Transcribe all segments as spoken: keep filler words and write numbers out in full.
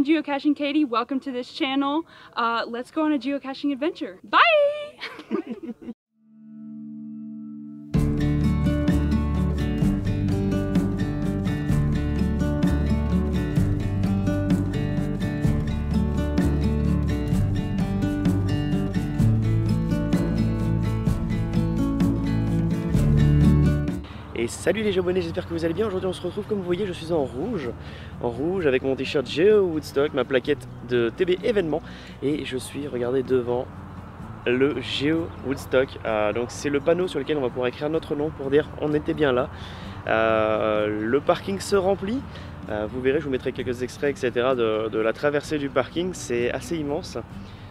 from Geocaching Katie. Welcome to this channel. Uh, let's go on a geocaching adventure. Bye! Et salut les abonnés, j'espère que vous allez bien. Aujourd'hui on se retrouve, comme vous voyez je suis en rouge, en rouge avec mon t-shirt GeoWoodstock, ma plaquette de T B événement, et je suis, regardez, devant le GeoWoodstock. Euh, donc c'est le panneau sur lequel on va pouvoir écrire notre nom pour dire on était bien là. Euh, le parking se remplit, euh, vous verrez, je vous mettrai quelques extraits etc de, de la traversée du parking, c'est assez immense.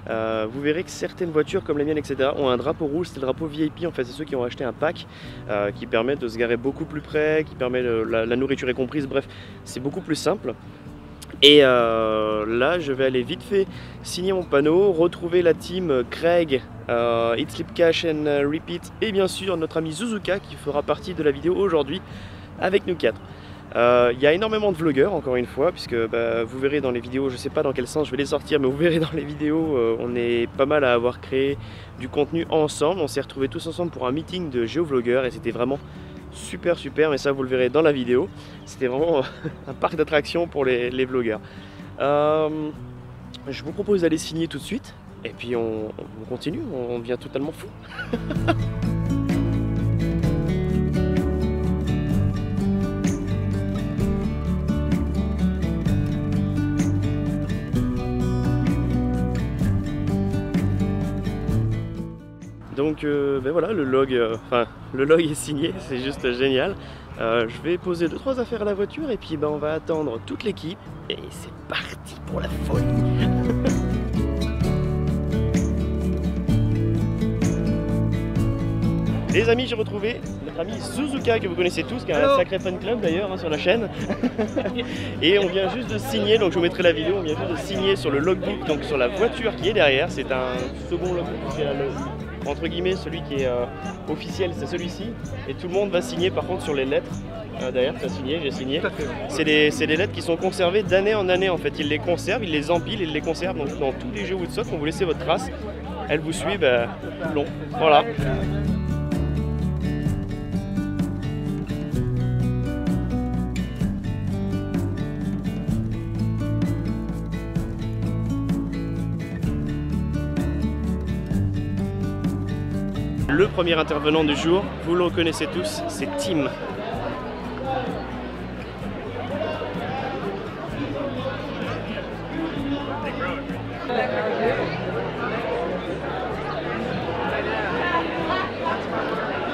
Euh, vous verrez que certaines voitures comme les miennes etc ont un drapeau rouge, c'est le drapeau V I P en fait, c'est ceux qui ont acheté un pack euh, qui permet de se garer beaucoup plus près, qui permet de, la, la nourriture est comprise, bref c'est beaucoup plus simple. Et euh, là je vais aller vite fait signer mon panneau, retrouver la team Craig, euh, Eat, Sleep, Cache and Repeat et bien sûr notre ami Zuzuka qui fera partie de la vidéo aujourd'hui avec nous quatre. Il euh, y a énormément de vlogueurs encore une fois, puisque bah, vous verrez dans les vidéos, je sais pas dans quel sens je vais les sortir, mais vous verrez dans les vidéos, euh, on est pas mal à avoir créé du contenu ensemble. On s'est retrouvés tous ensemble pour un meeting de géovlogueurs et c'était vraiment super super, mais ça vous le verrez dans la vidéo. C'était vraiment un parc d'attractions pour les, les vlogueurs. Euh, je vous propose d'aller signer tout de suite et puis on, on continue, on devient totalement fou. Donc euh, ben voilà, le log, euh, enfin, le log est signé, c'est juste génial. Euh, je vais poser deux trois affaires à la voiture et puis ben, on va attendre toute l'équipe. Et c'est parti pour la folie. Les amis, j'ai retrouvé notre ami Zuzuka que vous connaissez tous, qui a Hello. Un sacré fan club d'ailleurs hein, sur la chaîne. Et on vient juste de signer, donc je vous mettrai la vidéo, on vient juste de signer sur le logbook, donc sur la voiture qui est derrière. C'est un second logbook, c'est la log... entre guillemets, celui qui est euh, officiel, c'est celui-ci, et tout le monde va signer par contre sur les lettres. Euh, D'ailleurs, tu as signé, j'ai signé. C'est des, des lettres qui sont conservées d'année en année en fait. Ils les conservent, ils les empilent, ils les conservent. Donc dans tous les jeux Woodstock, on vous laissez votre trace, elles vous suivent euh, tout long. Voilà. Le premier intervenant du jour, vous le connaissez tous, c'est Tim.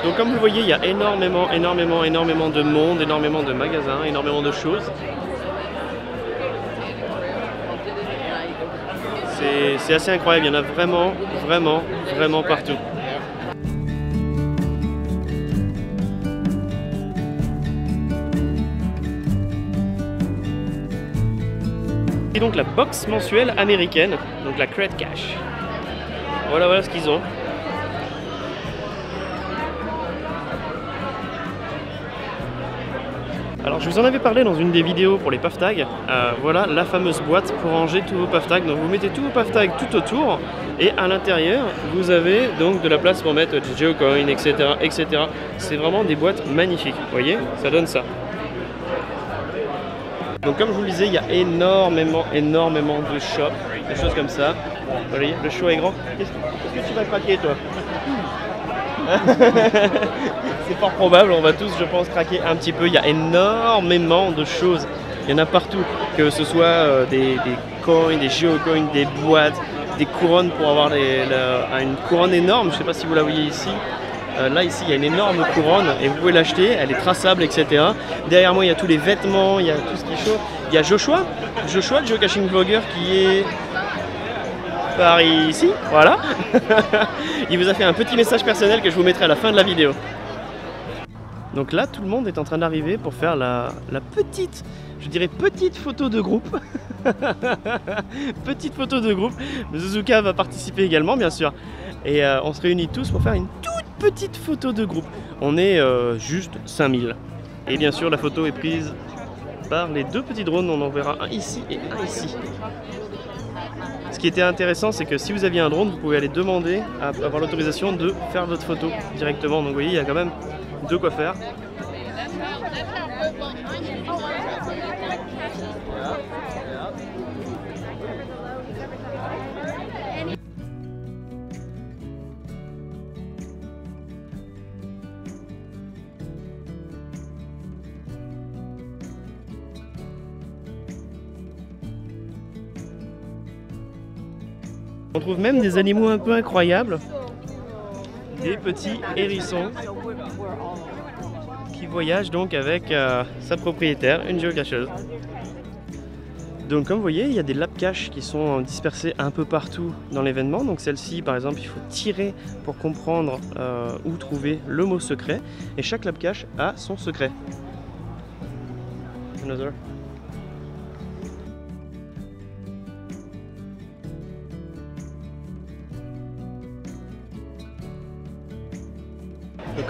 Donc comme vous voyez, il y a énormément, énormément, énormément de monde, énormément de magasins, énormément de choses. C'est assez incroyable, il y en a vraiment, vraiment, vraiment partout. Et donc la box mensuelle américaine, donc la Credit Cash. Voilà, voilà ce qu'ils ont. Alors je vous en avais parlé dans une des vidéos pour les puff tags. Euh, voilà la fameuse boîte pour ranger tous vos puff tags. Donc vous mettez tous vos puff tags tout autour et à l'intérieur vous avez donc de la place pour mettre des geocoins, et cetera, et cetera. C'est vraiment des boîtes magnifiques. Vous voyez, ça donne ça. Donc comme je vous le disais, il y a énormément, énormément de shops, des choses comme ça. Vous voyez, le show est grand. Qu'est-ce que, que tu vas craquer, toi? C'est fort probable, on va tous, je pense, craquer un petit peu. Il y a énormément de choses. Il y en a partout, que ce soit euh, des, des coins, des geocoins, des boîtes, des couronnes pour avoir les, la, une couronne énorme. Je ne sais pas si vous la voyez ici. Euh, là ici il y a une énorme couronne et vous pouvez l'acheter, elle est traçable etc. Derrière moi il y a tous les vêtements, il y a tout ce qui est chaud. Il y a Joshua, Joshua le geocaching vlogger qui est par ici, voilà. Il vous a fait un petit message personnel que je vous mettrai à la fin de la vidéo. Donc là tout le monde est en train d'arriver pour faire la, la petite, je dirais petite photo de groupe. Petite photo de groupe, Zuzuka va participer également bien sûr. Et euh, on se réunit tous pour faire une toute petite photo de groupe. On est euh, juste cinq mille. Et bien sûr, la photo est prise par les deux petits drones. On en verra un ici et un ici. Ce qui était intéressant, c'est que si vous aviez un drone, vous pouvez aller demander à avoir l'autorisation de faire votre photo directement. Donc vous voyez, il y a quand même de quoi faire. On trouve même des animaux un peu incroyables, des petits hérissons qui voyagent donc avec euh, sa propriétaire, une géocacheuse. Donc comme vous voyez, il y a des lap-caches qui sont dispersés un peu partout dans l'événement. Donc celle-ci par exemple, il faut tirer pour comprendre euh, où trouver le mot secret, et chaque lap-cache a son secret. Another.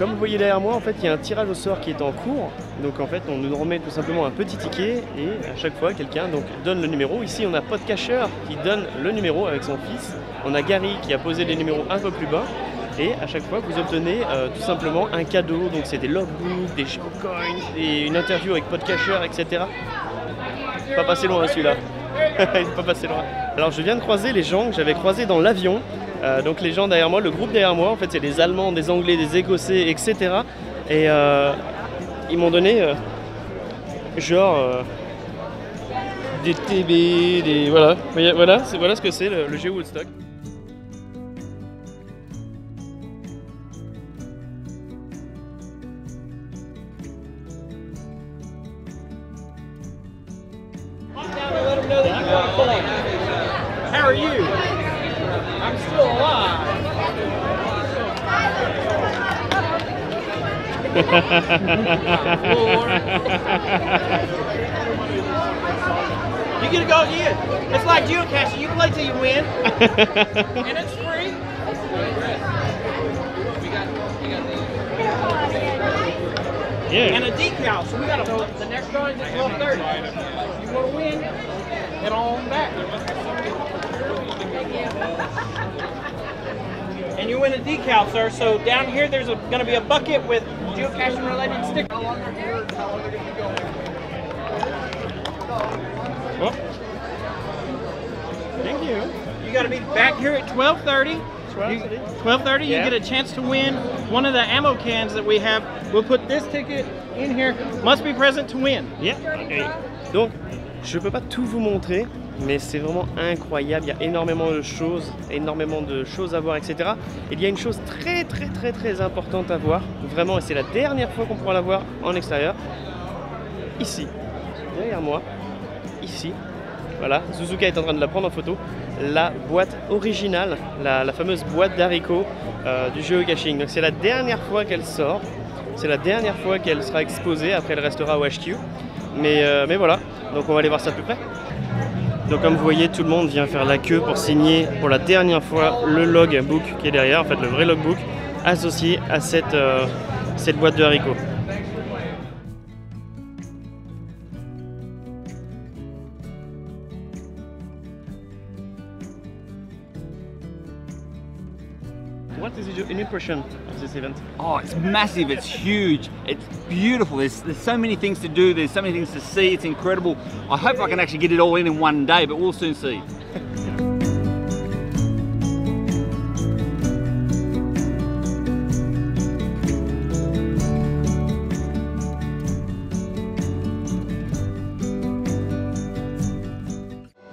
Comme vous voyez derrière moi, en fait, il y a un tirage au sort qui est en cours. Donc en fait, on nous remet tout simplement un petit ticket et à chaque fois, quelqu'un donc donne le numéro. Ici, on a Podcacher qui donne le numéro avec son fils. On a Gary qui a posé les numéros un peu plus bas. Et à chaque fois, vous obtenez euh, tout simplement un cadeau. Donc c'est des logbooks, des geocoins, et une interview avec Podcacher, et cetera. Pas passé loin celui-là. Il est pas passé loin. Alors je viens de croiser les gens que j'avais croisés dans l'avion. Euh, donc les gens derrière moi, le groupe derrière moi, en fait c'est des Allemands, des Anglais, des Écossais, et cetera. Et euh, ils m'ont donné euh, genre euh, des T B, des... voilà, voilà, c'est, voilà ce que c'est le, le GeoWoodstock. You get to go again. It's like geocaching. You play till you win, and it's free. We got, we got the yeah. And a decal. So we got to the next one is twelve thirty. You want to win? Get on back. And you win a decal, sir. So down here, there's going to be a bucket with geocaching related stickers. How long are you here? How long are you going to be going? Oh. Thank you. You got to be back here at twelve thirty. twelve thirty. You, yeah. You get a chance to win one of the ammo cans that we have. We'll put this ticket in here. Must be present to win. Yeah. Okay. Donc, je peux pas tout vous montrer, mais c'est vraiment incroyable. Il y a énormément de choses, énormément de choses à voir, et cetera. Et il y a une chose très, très, très, très importante à voir, vraiment, et c'est la dernière fois qu'on pourra la voir en extérieur. Ici, derrière moi. Ici, voilà, Zuzuka est en train de la prendre en photo, la boîte originale, la, la fameuse boîte d'haricots euh, du geocaching. Donc c'est la dernière fois qu'elle sort, c'est la dernière fois qu'elle sera exposée, après elle restera au H Q, mais, euh, mais voilà, donc on va aller voir ça de plus près. Donc comme vous voyez, tout le monde vient faire la queue pour signer pour la dernière fois le logbook qui est derrière, en fait le vrai logbook associé à cette, euh, cette boîte de haricots. What is your impression of this event? Oh, it's massive, it's huge, it's beautiful. There's, there's so many things to do, there's so many things to see, it's incredible. I hope I can actually get it all in in one day, but we'll soon see.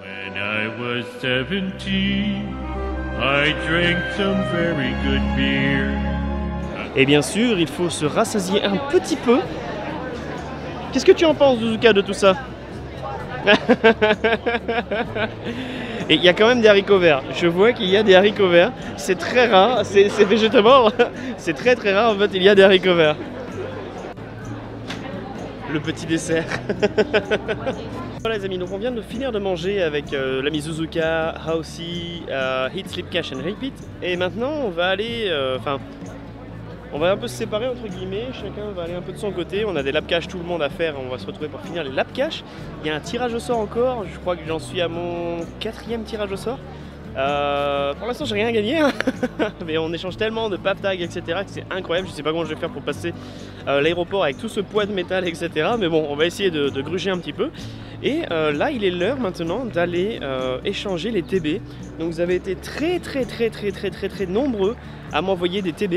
When I was seventeen, I drank some very good beer. Et bien sûr, il faut se rassasier un petit peu. Qu'est-ce que tu en penses, Zuzuka, de tout ça? Et il y a quand même des haricots verts. Je vois qu'il y a des haricots verts. C'est très rare, c'est végétabord. C'est très très rare, en fait, il y a des haricots verts. Le petit dessert. Voilà les amis, donc on vient de finir de manger avec euh, l'ami Zuzuka, Housey, euh, Eat, Sleep, Cache and Repeat. Et maintenant on va aller, enfin, euh, On va un peu se séparer entre guillemets, chacun va aller un peu de son côté. On a des lap caches tout le monde à faire, on va se retrouver pour finir les lap caches. Il y a un tirage au sort encore, je crois que j'en suis à mon quatrième tirage au sort. Euh, pour l'instant j'ai rien gagné, hein. Mais on échange tellement de paf tags etc que c'est incroyable, je sais pas comment je vais faire pour passer euh, l'aéroport avec tout ce poids de métal etc, mais bon on va essayer de, de gruger un petit peu. Et euh, là il est l'heure maintenant d'aller euh, échanger les T B. Donc vous avez été très très très très très très très nombreux à m'envoyer des T B.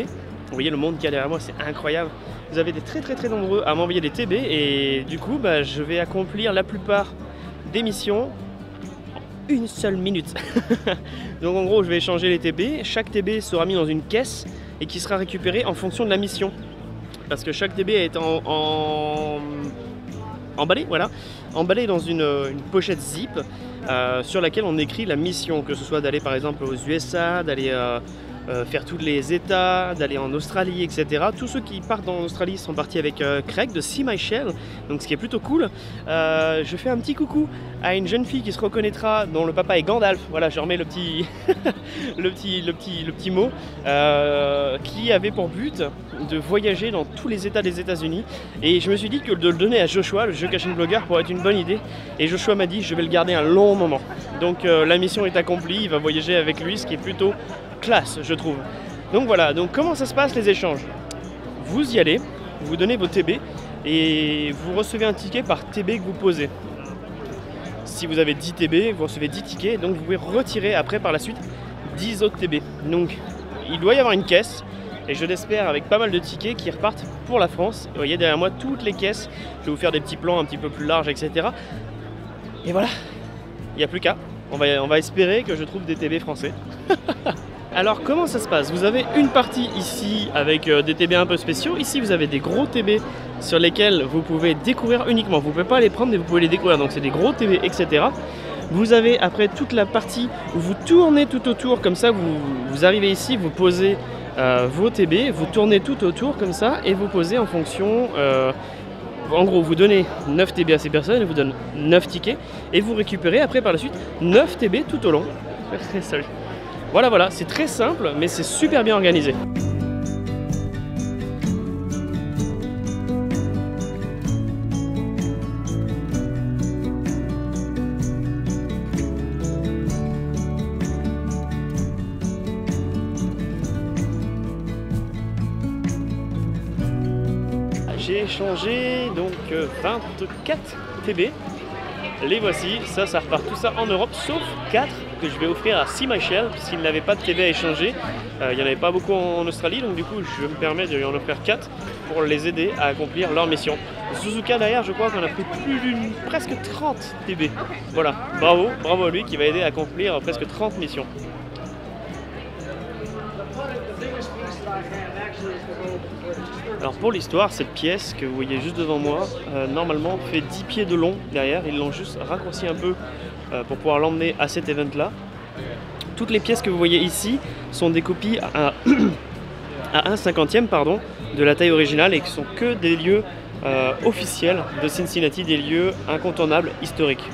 Vous voyez le monde qu'il y a derrière moi, c'est incroyable. Vous avez été très très très nombreux à m'envoyer des T B et du coup bah, je vais accomplir la plupart des missions une seule minute. Donc en gros je vais échanger les T B, chaque T B sera mis dans une caisse et qui sera récupérée en fonction de la mission parce que chaque T B est en, en... emballé, voilà, emballé dans une, une pochette zip euh, sur laquelle on écrit la mission, que ce soit d'aller par exemple aux U S A, d'aller euh, euh, faire tous les états, d'aller en Australie etc. Tous ceux qui partent en Australie sont partis avec euh, Craig de See Me Shell, donc ce qui est plutôt cool. Euh, je fais un petit coucou à une jeune fille qui se reconnaîtra, dont le papa est Gandalf, voilà je remets le petit, le petit, le petit, le petit mot, euh, qui avait pour but de voyager dans tous les états des États-Unis et je me suis dit que de le donner à Joshua, le Geocaching blogueur, pourrait être une bonne idée et Joshua m'a dit je vais le garder un long moment. Donc euh, la mission est accomplie, il va voyager avec lui, ce qui est plutôt classe je trouve. Donc voilà, donc comment ça se passe les échanges? Vous y allez, vous donnez vos T B et vous recevez un ticket par T B que vous posez. Si vous avez dix T B, vous recevez dix tickets, donc vous pouvez retirer après par la suite dix autres T B. Donc il doit y avoir une caisse, et je l'espère avec pas mal de tickets qui repartent pour la France. Vous voyez derrière moi toutes les caisses, je vais vous faire des petits plans un petit peu plus larges, et cetera. Et voilà, il n'y a plus qu'à, on va, on va espérer que je trouve des T B français. Alors comment ça se passe? Vous avez une partie ici avec des T B un peu spéciaux, ici vous avez des gros T B sur lesquels vous pouvez découvrir uniquement, vous ne pouvez pas les prendre mais vous pouvez les découvrir, donc c'est des gros T B etc. Vous avez après toute la partie où vous tournez tout autour comme ça, vous, vous arrivez ici, vous posez euh, vos T B, vous tournez tout autour comme ça et vous posez en fonction, euh, en gros vous donnez neuf T B à ces personnes, ils vous donnent neuf tickets et vous récupérez après par la suite neuf T B tout au long. Salut. Voilà, voilà, c'est très simple, mais c'est super bien organisé. J'ai échangé donc vingt-quatre T B. Les voici, ça, ça repart tout ça en Europe, sauf quatre que je vais offrir à See Me Shell, puisqu'il n'avait pas de T B à échanger. Euh, il n'y en avait pas beaucoup en Australie, donc du coup, je me permets de lui en offrir quatre pour les aider à accomplir leur mission. Zuzuka, derrière, je crois qu'on a pris plus d'une, presque trente T B. Voilà, bravo, bravo à lui qui va aider à accomplir presque trente missions. Alors pour l'histoire, cette pièce que vous voyez juste devant moi, euh, normalement fait dix pieds de long derrière, ils l'ont juste raccourci un peu euh, pour pouvoir l'emmener à cet event là. Toutes les pièces que vous voyez ici sont des copies à, à un cinquantième pardon, de la taille originale et qui sont que des lieux euh, officiels de Cincinnati, des lieux incontournables, historiques.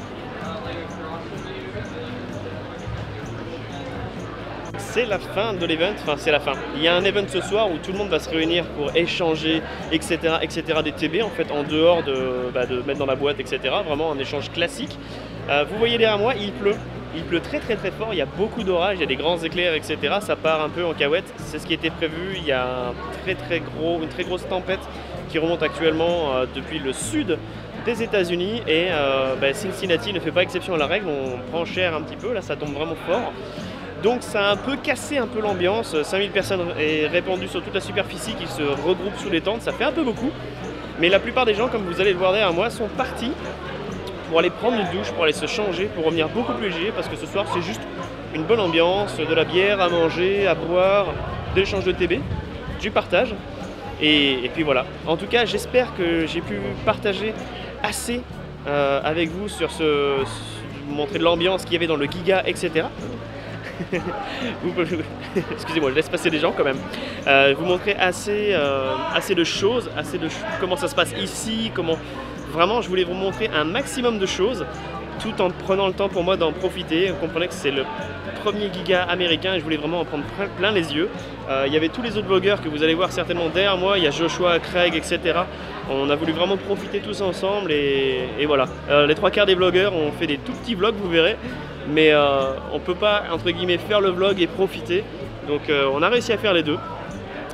C'est la fin de l'event, enfin c'est la fin. Il y a un event ce soir où tout le monde va se réunir pour échanger, et cetera, et cetera des T B en fait en dehors de, bah, de mettre dans la boîte, et cetera. Vraiment un échange classique. Euh, vous voyez derrière moi, il pleut. Il pleut très très très fort, il y a beaucoup d'orages, il y a des grands éclairs, et cetera. Ça part un peu en cahuète, c'est ce qui était prévu. Il y a un très, très gros, une très grosse tempête qui remonte actuellement euh, depuis le sud des États-Unis et euh, bah, Cincinnati ne fait pas exception à la règle. On prend cher un petit peu, là ça tombe vraiment fort. Donc ça a un peu cassé un peu l'ambiance, cinq mille personnes est répandues sur toute la superficie qui se regroupent sous les tentes, ça fait un peu beaucoup. Mais la plupart des gens, comme vous allez le voir derrière moi, sont partis pour aller prendre une douche, pour aller se changer, pour revenir beaucoup plus léger, parce que ce soir c'est juste une bonne ambiance, de la bière à manger, à boire, de l'échange de T B, du partage. Et, et puis voilà, en tout cas j'espère que j'ai pu partager assez euh, avec vous sur ce, sur montrer de l'ambiance qu'il y avait dans le giga, et cetera. Excusez-moi, je laisse passer des gens quand même. Euh, vous montrer assez, euh, assez de choses, assez de ch comment ça se passe ici, comment. Vraiment, je voulais vous montrer un maximum de choses. tout en prenant le temps pour moi d'en profiter. Vous comprenez que c'est le premier giga américain et je voulais vraiment en prendre plein, plein les yeux. Euh, il y avait tous les autres blogueurs que vous allez voir certainement derrière moi, il y a Joshua, Craig, et cetera. On a voulu vraiment profiter tous ensemble et, et voilà. Euh, les trois quarts des blogueurs ont fait des tout petits vlogs, vous verrez, mais euh, on peut pas, entre guillemets, faire le vlog et profiter. Donc euh, on a réussi à faire les deux.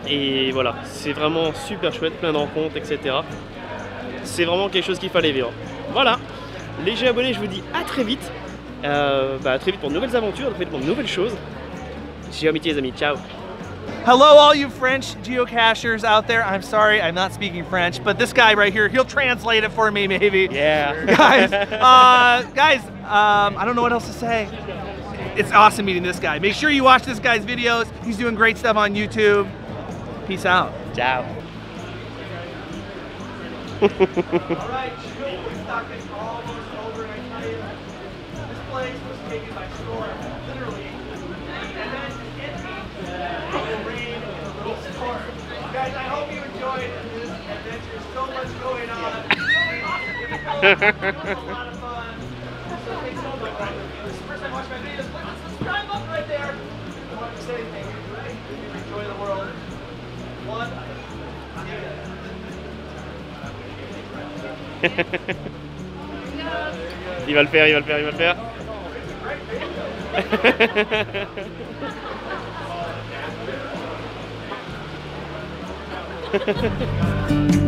Et voilà, c'est vraiment super chouette, plein de rencontres, et cetera. C'est vraiment quelque chose qu'il fallait vivre. Voilà, les jeux abonnés, je vous dis à très vite. Euh, bah, à très vite pour de nouvelles aventures, à très vite pour de nouvelles choses. Géomitié les amis, ciao. Hello all you French geocachers out there. I'm sorry, I'm not speaking French, but this guy right here, he'll translate it for me maybe. Yeah. Guys, uh, guys um, I don't know what else to say. It's awesome meeting this guy. Make sure you watch this guy's videos. He's doing great stuff on YouTube. Peace out. Ciao. All right, GeoWoodstock is almost over, and I tell you, this place was taken by storm, literally. And then it will rain in a little storm. Guys, I hope you enjoyed this adventure. So much going on. It was a lot of fun. So thanks so much. This is the first time I watched my videos. Click the subscribe button right there. I don't want to say anything. Enjoy the world. One. Yeah. Il va le faire, il va le faire, il va le faire.